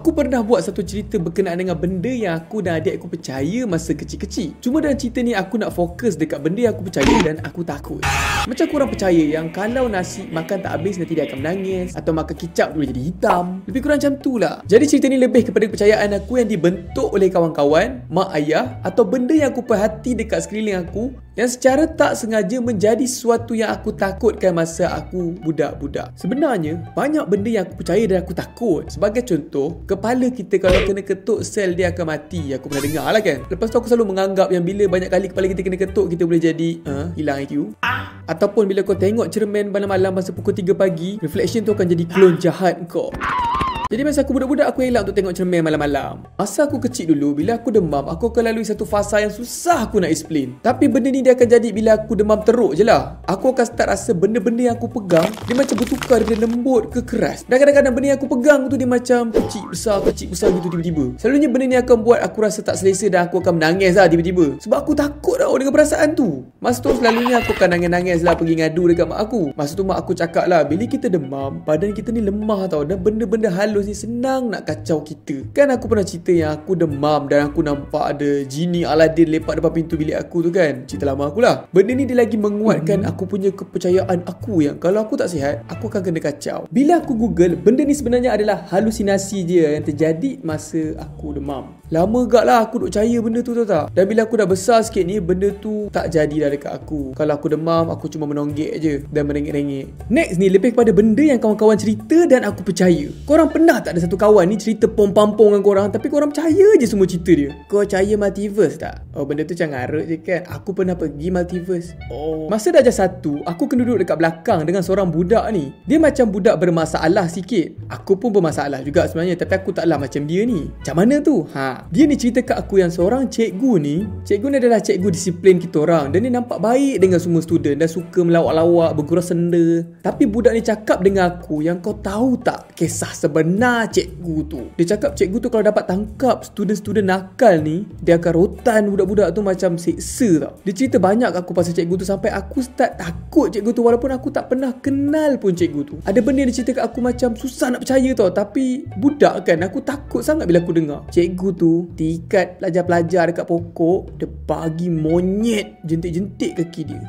Aku pernah buat satu cerita berkenaan dengan benda yang aku dan adik aku percaya masa kecil-kecil. Cuma dalam cerita ni aku nak fokus dekat benda yang aku percaya dan aku takut. Macam korang percaya yang kalau nasi makan tak habis nanti dia akan menangis, atau makan kicap boleh jadi hitam. Lebih kurang macam tu lah. Jadi cerita ni lebih kepada kepercayaan aku yang dibentuk oleh kawan-kawan, mak ayah, atau benda yang aku perhati dekat sekeliling aku yang secara tak sengaja menjadi sesuatu yang aku takutkan masa aku budak-budak. Sebenarnya banyak benda yang aku percaya dan aku takut. Sebagai contoh, kepala kita kalau kena ketuk sel dia akan mati. Aku pernah dengar lah kan. Lepas tu aku selalu menganggap yang bila banyak kali kepala kita kena ketuk, kita boleh jadi hilang IQ. Ataupun bila kau tengok cermin malam-malam masa pukul 3 pagi, reflection tu akan jadi clone jahat kau. Jadi masa aku budak-budak, aku elak untuk tengok cermin malam-malam. Masa aku kecil dulu, bila aku demam, aku akan lalui satu fasa yang susah aku nak explain. Tapi benda ni dia akan jadi bila aku demam teruk je lah. Aku akan start rasa benda-benda yang aku pegang, dia macam bertukar daripada lembut ke keras. Dan kadang-kadang benda yang aku pegang tu dia macam kecil besar gitu tiba-tiba. Selalunya benda ni akan buat aku rasa tak selesa dan aku akan menangis lah tiba-tiba. Sebab aku takut tau dengan perasaan tu. Masa tu selalunya aku akan nangis-nangis lah, pergi ngadu dekat mak aku. Masa tu mak aku cakap lah, bila kita demam, badan kita ni lemah tau, dan benda-benda halus ni senang nak kacau kita. Kan aku pernah cerita yang aku demam dan aku nampak ada jini Aladdin lepak depan pintu bilik aku tu kan. Cerita lama akulah. Benda ni dia lagi menguatkan aku punya kepercayaan aku yang kalau aku tak sihat, aku akan kena kacau. Bila aku google, benda ni sebenarnya adalah halusinasi dia yang terjadi masa aku demam. Lama gak lah aku duk percaya benda tu, tahu tak? Dan bila aku dah besar sikit ni, benda tu tak jadi dah dekat aku. Kalau aku demam, aku cuma menonggek je dan merengek-rengek. Next ni lebih kepada benda yang kawan-kawan cerita dan aku percaya. Korang pernah tak ada satu kawan ni cerita pom-pampong dengan korang, tapi korang percaya je semua cerita dia? Kau percaya multiverse tak? Oh, benda tu macam ngarut je kan. Aku pernah pergi multiverse. Oh. Masa darjah 1, aku kena duduk dekat belakang dengan seorang budak ni. Dia macam budak bermasalah sikit. Aku pun bermasalah juga sebenarnya, tapi aku taklah macam dia ni. Macam mana tu? Dia ni cerita kat aku yang seorang cikgu ni, cikgu ni adalah cikgu disiplin kita orang. Dan dia nampak baik dengan semua student dan suka melawak-lawak, bergurau senda. Tapi budak ni cakap dengan aku yang kau tahu tak kisah sebenar cikgu tu. Dia cakap cikgu tu kalau dapat tangkap student-student nakal ni, dia akan rotan budak-budak tu macam seksa tau. Dia cerita banyak kat aku pasal cikgu tu sampai aku start takut cikgu tu, walaupun aku tak pernah kenal pun cikgu tu. Ada benda dia cerita kat aku macam susah nak percaya tau, tapi budak kan, aku takut sangat bila aku dengar. Cikgu tu tikat pelajar-pelajar dekat pokok, dia bagi monyet jentik-jentik kaki dia.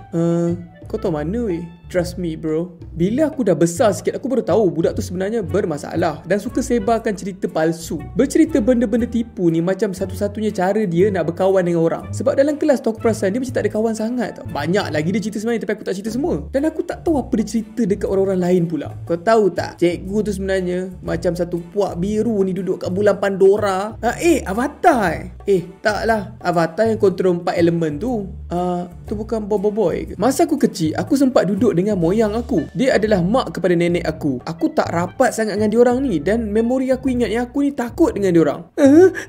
Kau tahu mana weh? Trust me bro. Bila aku dah besar sikit, aku baru tahu budak tu sebenarnya bermasalah dan suka sebarkan cerita palsu. Bercerita benda-benda tipu ni macam satu-satunya cara dia nak berkawan dengan orang. Sebab dalam kelas tu aku perasan dia macam tak ada kawan sangat tau. Banyak lagi dia cerita sebenarnya, tapi aku tak cerita semua. Dan aku tak tahu apa dia cerita dekat orang-orang lain pula. Kau tahu tak, cikgu tu sebenarnya macam satu puak biru ni duduk kat bulan Pandora. Avatar taklah. Avatar yang kontrol 4 elemen tu. Tu bukan Bobo Boy ke? Masa aku kecil, aku sempat duduk dengan moyang aku. Dia adalah mak kepada nenek aku. Aku tak rapat sangat dengan diorang ni, dan memori aku ingat yang aku ni takut dengan diorang.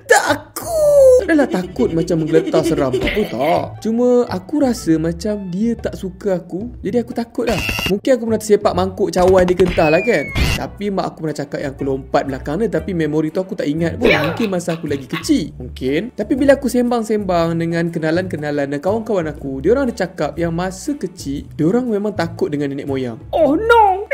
Takut! Taklah takut macam menggeletar seram. Aku tak. Cuma aku rasa macam dia tak suka aku, jadi aku takut lah. Mungkin aku pernah tersepak mangkuk cawan dia kentah lah kan. Tapi mak aku pernah cakap yang aku lompat belakang dia, tapi memori tu aku tak ingat pun. Mungkin masa aku lagi kecil. Mungkin. Tapi bila aku sembang-sembang dengan kenalan-kenalan dan kawan-kawan aku, diorang ada cakap yang masa kecil, diorang memang takut dengan nenek moyang. Oh no!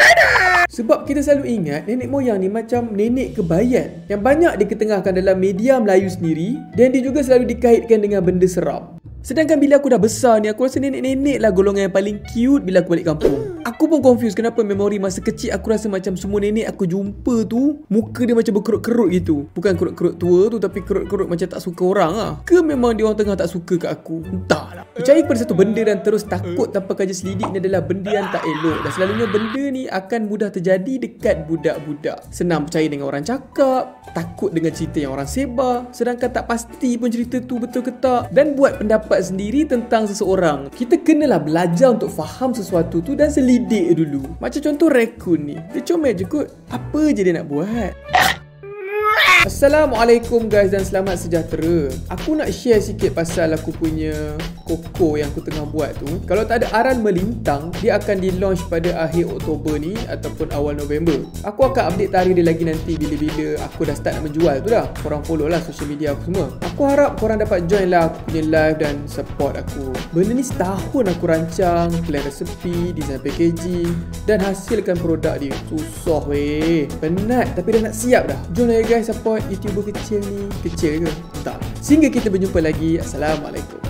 Sebab kita selalu ingat nenek moyang ni macam nenek kebayan yang banyak diketengahkan dalam media Melayu sendiri, dan dia juga selalu dikaitkan dengan benda seram. Sedangkan bila aku dah besar ni, aku rasa nenek-nenek lah golongan yang paling cute bila aku balik kampung. Aku pun confused kenapa memori masa kecil aku rasa macam semua nenek aku jumpa tu muka dia macam berkerut-kerut gitu. Bukan kerut-kerut tua tu, tapi kerut-kerut macam tak suka orang lah. Ke memang dia orang tengah tak suka kat aku? Entahlah. Percaya pada satu benda dan terus takut tanpa kaji selidik ni adalah benda yang tak elok. Dan selalunya benda ni akan mudah terjadi dekat budak-budak. Senang percaya dengan orang cakap, takut dengan cerita yang orang sebar, sedangkan tak pasti pun cerita tu betul ke tak, dan buat pendapat sendiri tentang seseorang. Kita kenalah belajar untuk faham sesuatu tu dan selidik dia dulu. Macam contoh rekun ni, dia comel je kot. Apa je dia nak buat. Assalamualaikum guys dan selamat sejahtera. Aku nak share sikit pasal aku punya koko yang aku tengah buat tu, kalau tak ada aran melintang, dia akan di launch pada akhir Oktober ni ataupun awal November. Aku akan update tarikh dia lagi nanti bila-bila aku dah start nak menjual tu dah. Korang follow lah social media aku semua. Aku harap korang dapat join lah aku punya live dan support aku. Benda ni setahun aku rancang, plan resepi, design packaging dan hasilkan produk dia. Susah weh, penat tapi dah nak siap dah. Jom lah guys support YouTuber kecil ni. Kecil ke? Tak. Sehingga kita berjumpa lagi. Assalamualaikum.